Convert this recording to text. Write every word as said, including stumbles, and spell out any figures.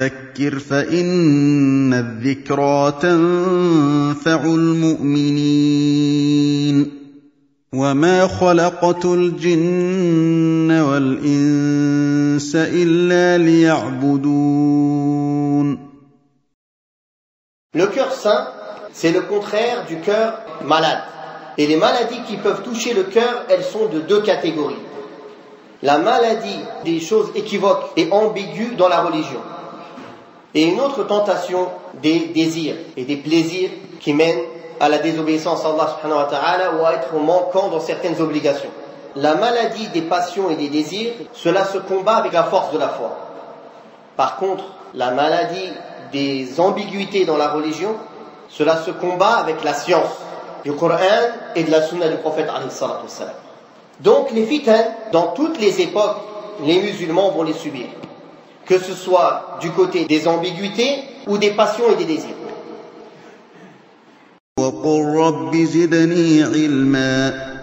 فذكر فإن الذكرى تنفع المؤمنين وما خلقت الجن والإنس إلا ليعبدون. Le cœur sain, c'est le contraire du cœur malade. Et les maladies qui peuvent toucher le cœur, elles sont de deux catégories. La maladie des choses équivoques et ambiguës dans la religion. Et une autre tentation des désirs et des plaisirs qui mènent à la désobéissance à Allah subhanahu wa ta'ala ou à être manquant dans certaines obligations. La maladie des passions et des désirs, cela se combat avec la force de la foi. Par contre, la maladie des ambiguïtés dans la religion, cela se combat avec la science du Coran et de la sunna du prophète alayhi salatu wassalam. Donc les fitnes, dans toutes les époques, les musulmans vont les subir, que ce soit du côté des ambiguïtés ou des passions et des désirs. وَقُلْ رَبِّ زِدْنِي عِلْمًا